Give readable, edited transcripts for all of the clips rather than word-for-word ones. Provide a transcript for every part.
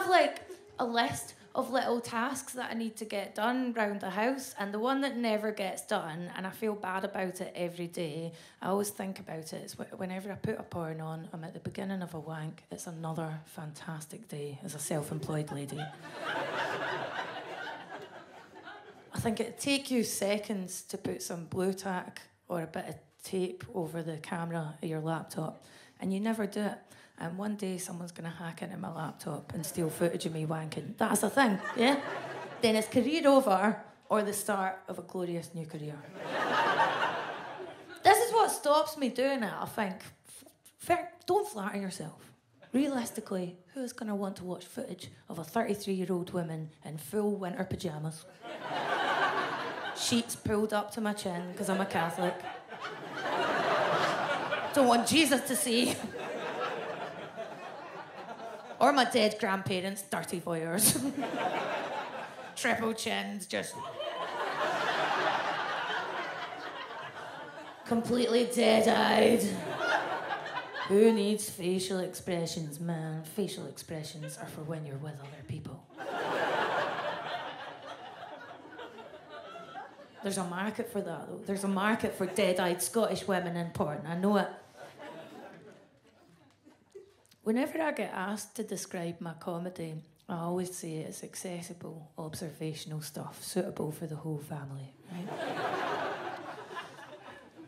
have like a list of little tasks that I need to get done round the house, and the one that never gets done, and I feel bad about it every day, I always think about it, it's whenever I put a porn on, I'm at the beginning of a wank, it's another fantastic day as a self-employed lady. I think it'd take you seconds to put some blue tack or a bit of tape over the camera of your laptop, and you never do it. And one day someone's going to hack into my laptop and steal footage of me wanking. That's the thing, yeah? Then it's career over or the start of a glorious new career. This is what stops me doing it, I think. Don't flatter yourself. Realistically, who is going to want to watch footage of a 33-year-old woman in full winter pyjamas? Sheets pulled up to my chin because I'm a Catholic. Don't want Jesus to see. Or my dead grandparents, dirty voyeurs. Triple chins, just... completely dead-eyed. Who needs facial expressions, man? Facial expressions are for when you're with other people. There's a market for that, though. There's a market for dead-eyed Scottish women in porn. I know it. Whenever I get asked to describe my comedy, I always say it's accessible, observational stuff, suitable for the whole family, right?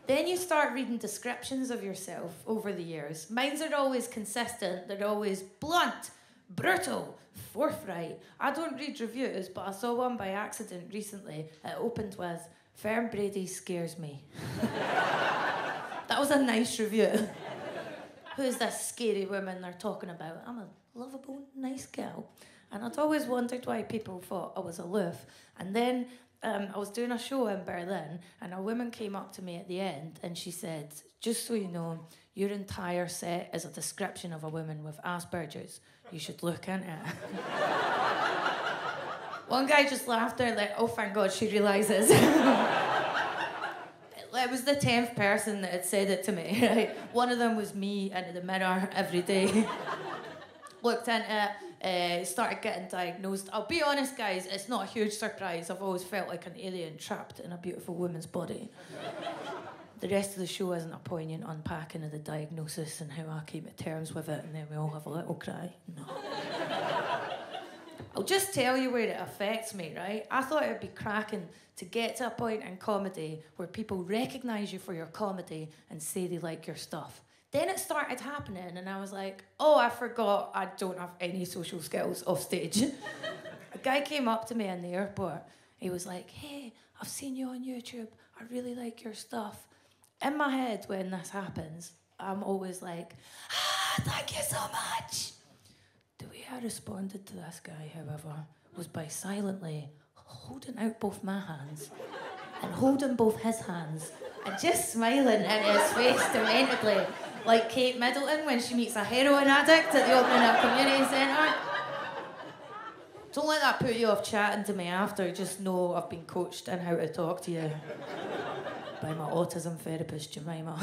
Then you start reading descriptions of yourself over the years. Mines are always consistent, they're always blunt, brutal, forthright. I don't read reviews, but I saw one by accident recently. It opened with, "Fern Brady scares me." That was a nice review. Who's this scary woman they're talking about? I'm a lovable, nice girl. And I'd always wondered why people thought I was aloof. And then I was doing a show in Berlin, and a woman came up to me at the end, and she said, "Just so you know, your entire set is a description of a woman with Asperger's. You should look into it." One guy just laughed there, like, oh, thank God she realises. It was the 10th person that had said it to me, right? One of them was me into the mirror every day. Looked into it, started getting diagnosed. I'll be honest, guys, it's not a huge surprise. I've always felt like an alien trapped in a beautiful woman's body. The rest of the show isn't a poignant unpacking of the diagnosis and how I came to terms with it, and then we all have a little cry. No. I'll just tell you where it affects me, right? I thought it would be cracking to get to a point in comedy where people recognise you for your comedy and say they like your stuff. Then it started happening and I was like, oh, I forgot I don't have any social skills off stage. A guy came up to me in the airport. He was like, "Hey, I've seen you on YouTube. I really like your stuff." In my head, when this happens, I'm always like, "Ah, thank you so much." The way I responded to this guy, however, was by silently holding out both my hands and holding both his hands and just smiling in his face dementedly, like Kate Middleton when she meets a heroin addict at the opening of a community centre. Don't let that put you off chatting to me after, just know I've been coached in how to talk to you by my autism therapist, Jemima.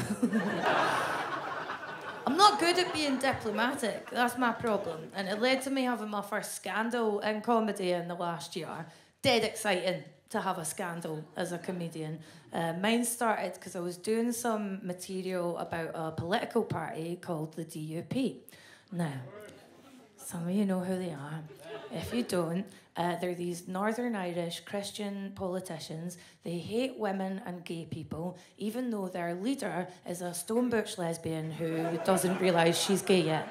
I'm not good at being diplomatic, that's my problem. And it led to me having my first scandal in comedy in the last year. Dead exciting to have a scandal as a comedian. Mine started because I was doing some material about a political party called the DUP. Now, some of you know who they are. If you don't, they're these Northern Irish Christian politicians. They hate women and gay people, even though their leader is a stone butch lesbian who doesn't realise she's gay yet.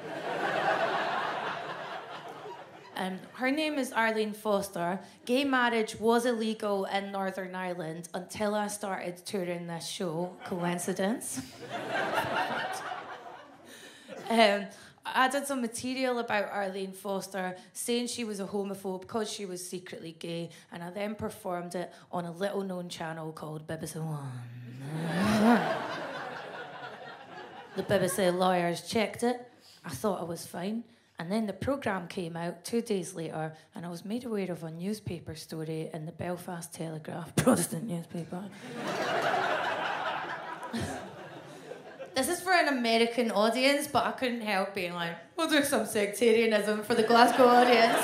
Her name is Arlene Foster. Gay marriage was illegal in Northern Ireland until I started touring this show. Coincidence? I did some material about Arlene Foster saying she was a homophobe because she was secretly gay, and I then performed it on a little-known channel called BBC One. The BBC lawyers checked it. I thought I was fine. And then the programme came out 2 days later, and I was made aware of a newspaper story in the Belfast Telegraph, Protestant newspaper. this is for an American audience, but I couldn't help being like, we'll do some sectarianism for the Glasgow audience.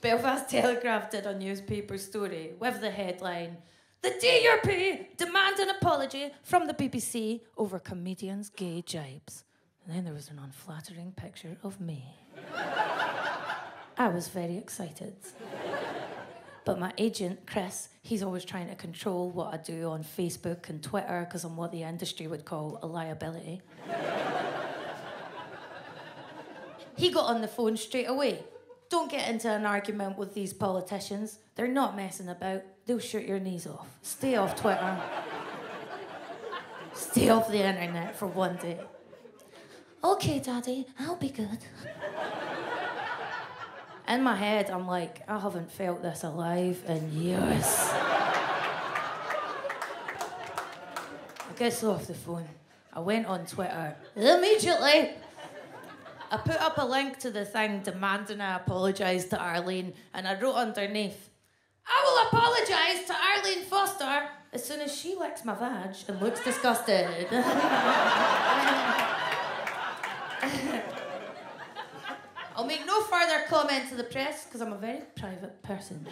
Belfast Telegraph did a newspaper story with the headline, "The DUP demand an apology from the BBC over comedians' gay jibes." And then there was an unflattering picture of me. I was very excited. But my agent, Chris, he's always trying to control what I do on Facebook and Twitter because I'm what the industry would call a liability. He got on the phone straight away. Don't get into an argument with these politicians. They're not messing about. They'll shoot your knees off. Stay off Twitter. Stay off the internet for one day. Okay, Daddy, I'll be good. In my head, I'm like, I haven't felt this alive in years. I gets off the phone. I went on Twitter immediately. I put up a link to the thing demanding I apologise to Arlene, and I wrote underneath, "I will apologise to Arlene Foster as soon as she licks my vag and looks disgusted." I'll make no further comment to the press because I'm a very private person.